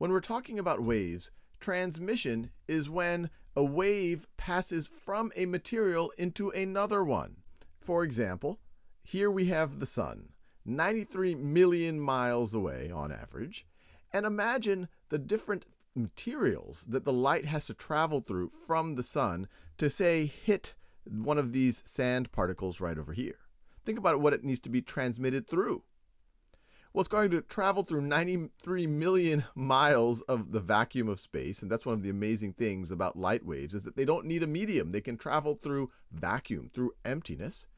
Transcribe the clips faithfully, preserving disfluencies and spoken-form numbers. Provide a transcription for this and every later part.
When we're talking about waves, transmission is when a wave passes from a material into another one. For example, here we have the sun, ninety-three million miles away on average, and imagine the different materials that the light has to travel through from the sun to, say, hit one of these sand particles right over here. Think about what it needs to be transmitted through. Well, it's going to travel through ninety-three million miles of the vacuum of space, and that's one of the amazing things about light waves, is that they don't need a medium. They can travel through vacuum, through emptiness.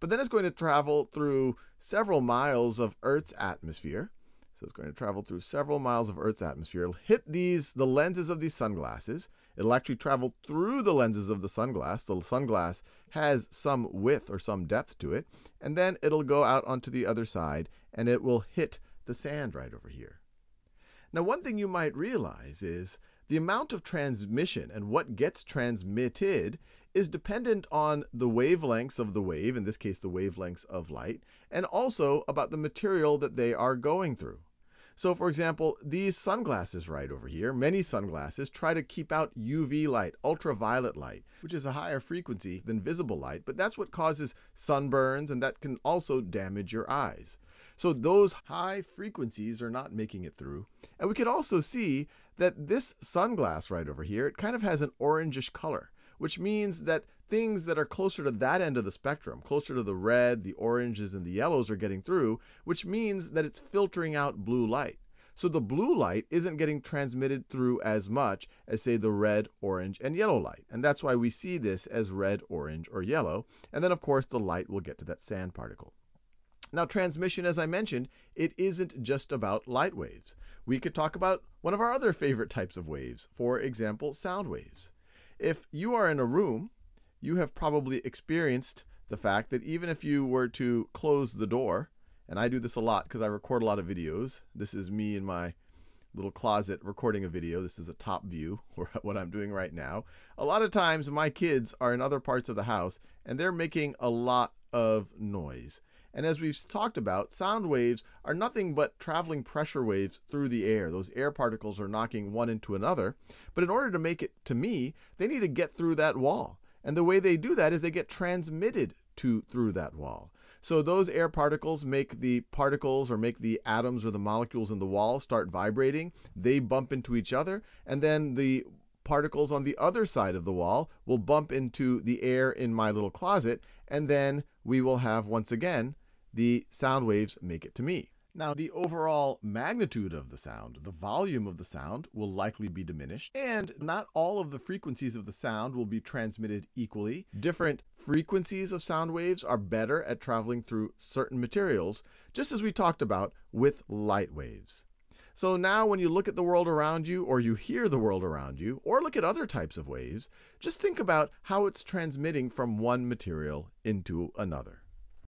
But then it's going to travel through several miles of Earth's atmosphere. So it's going to travel through several miles of Earth's atmosphere. It'll hit these, the lenses of these sunglasses. It'll actually travel through the lenses of the sunglass. The sunglass has some width or some depth to it. And then it'll go out onto the other side and it will hit the sand right over here. Now, one thing you might realize is the amount of transmission and what gets transmitted is dependent on the wavelengths of the wave, in this case the wavelengths of light, and also about the material that they are going through. So for example, these sunglasses right over here, many sunglasses try to keep out U V light, ultraviolet light, which is a higher frequency than visible light, but that's what causes sunburns, and that can also damage your eyes. So those high frequencies are not making it through. And we could also see that this sunglass right over here, it kind of has an orangish color, which means that things that are closer to that end of the spectrum, closer to the red, the oranges, and the yellows are getting through, which means that it's filtering out blue light. So the blue light isn't getting transmitted through as much as, say, the red, orange, and yellow light. And that's why we see this as red, orange, or yellow. And then, of course, the light will get to that sand particle. Now, transmission, as I mentioned, it isn't just about light waves. We could talk about one of our other favorite types of waves, for example, sound waves. If you are in a room, you have probably experienced the fact that even if you were to close the door, and I do this a lot because I record a lot of videos. This is me in my little closet recording a video. This is a top view, or what I'm doing right now. A lot of times my kids are in other parts of the house and they're making a lot of noise. And as we've talked about, sound waves are nothing but traveling pressure waves through the air. Those air particles are knocking one into another. But in order to make it to me, they need to get through that wall. And the way they do that is they get transmitted to through that wall. So those air particles make the particles or make the atoms or the molecules in the wall start vibrating. They bump into each other. And then the particles on the other side of the wall will bump into the air in my little closet. And then we will have, once again, the sound waves make it to me. Now, the overall magnitude of the sound, the volume of the sound, will likely be diminished, and not all of the frequencies of the sound will be transmitted equally. Different frequencies of sound waves are better at traveling through certain materials, just as we talked about with light waves. So now when you look at the world around you, or you hear the world around you, or look at other types of waves, just think about how it's transmitting from one material into another.